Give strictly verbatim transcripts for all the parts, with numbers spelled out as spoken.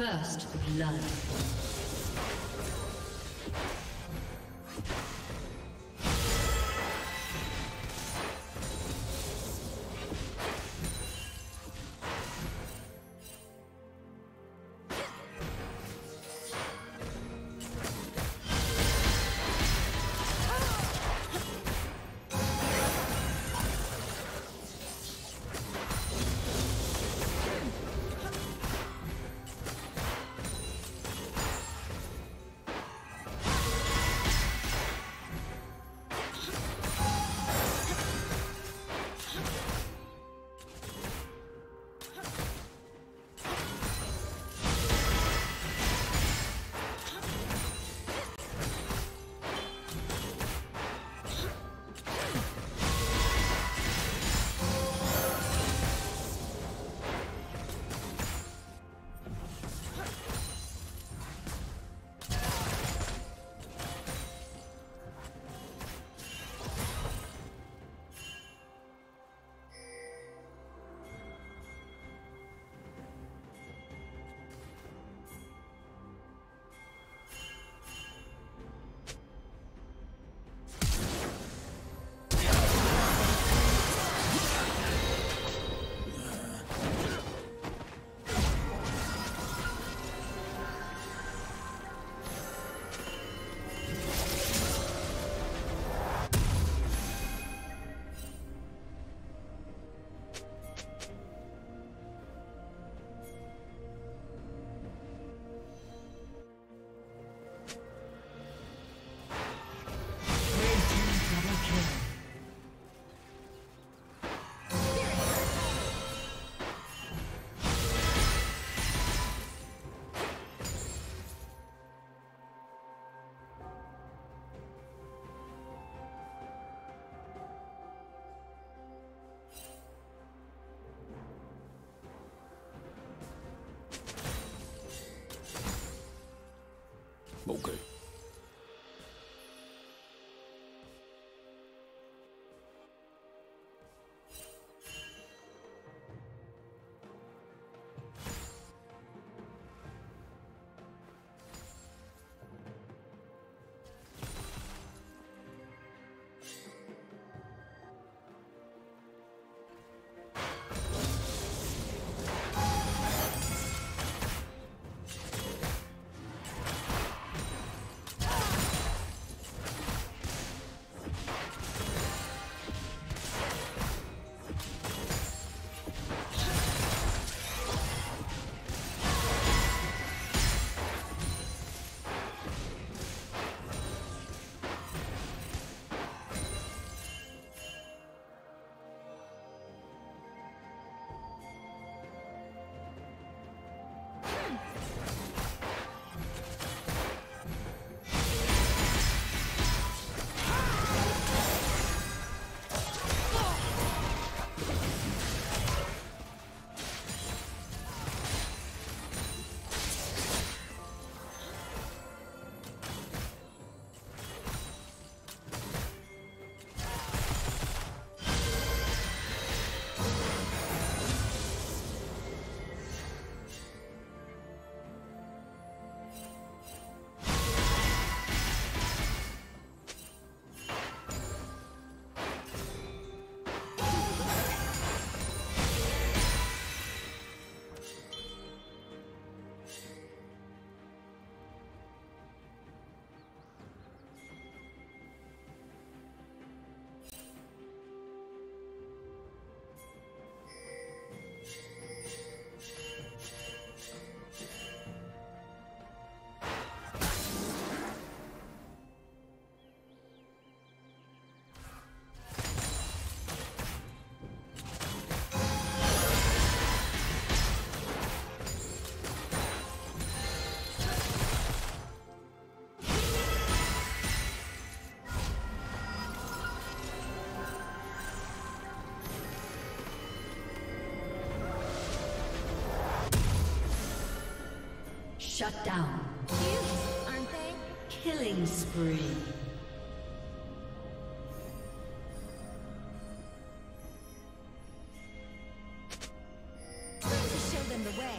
First blood. Okay. Shut down. Cute, aren't they? Killing spree. Time to show them the way.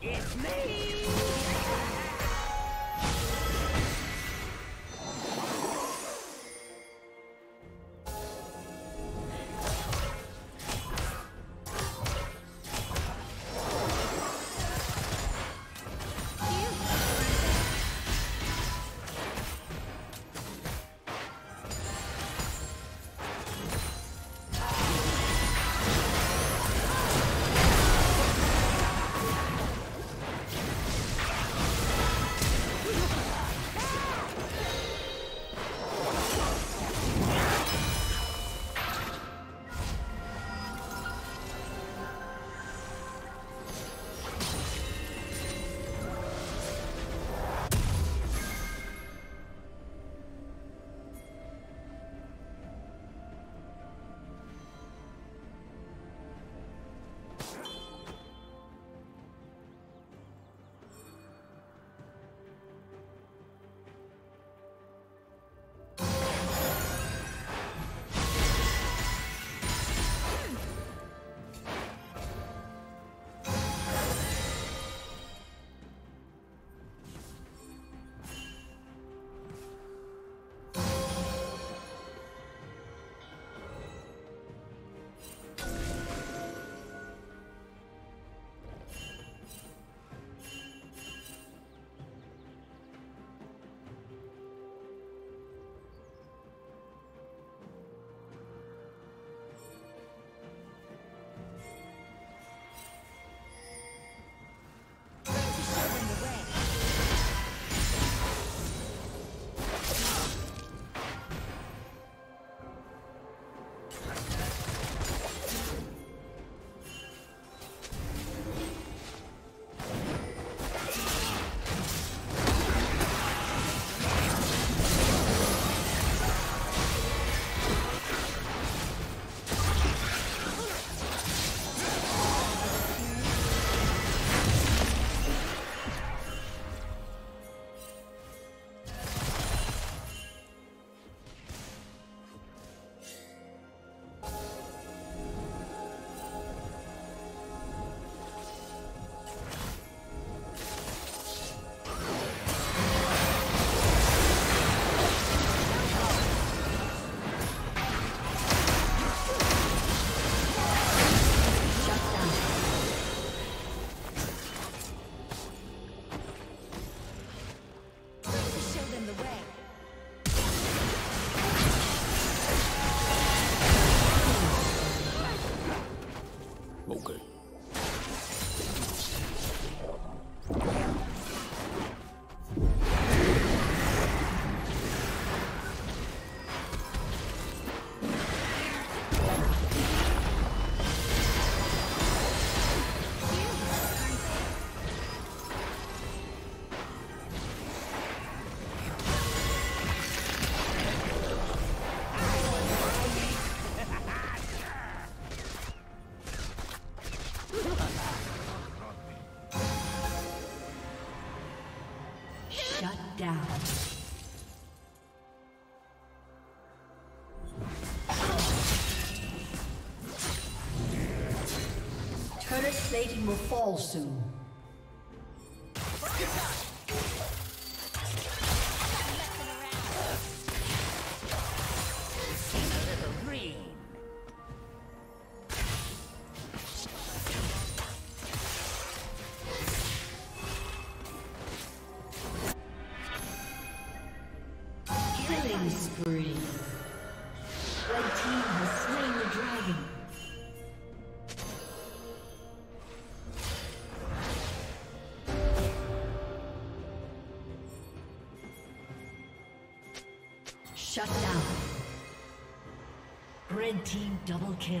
It's me! Turret plating will fall soon. Shut down. Red team double kill.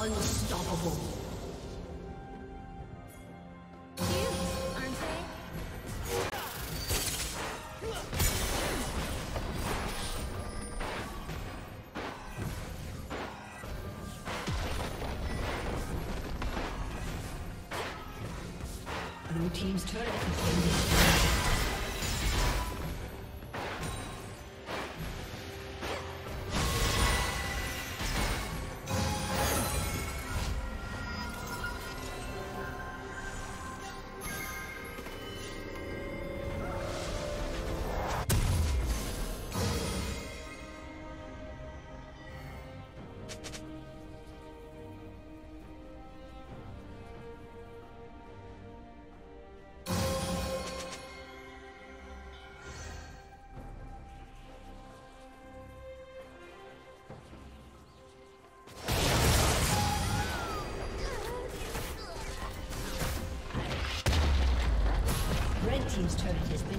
Unstoppable. Blue team's turret has been destroyed. Team's turret has been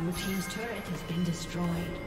Blue team's turret has been destroyed.